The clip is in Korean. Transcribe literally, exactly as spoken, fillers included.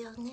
돼요, 언니.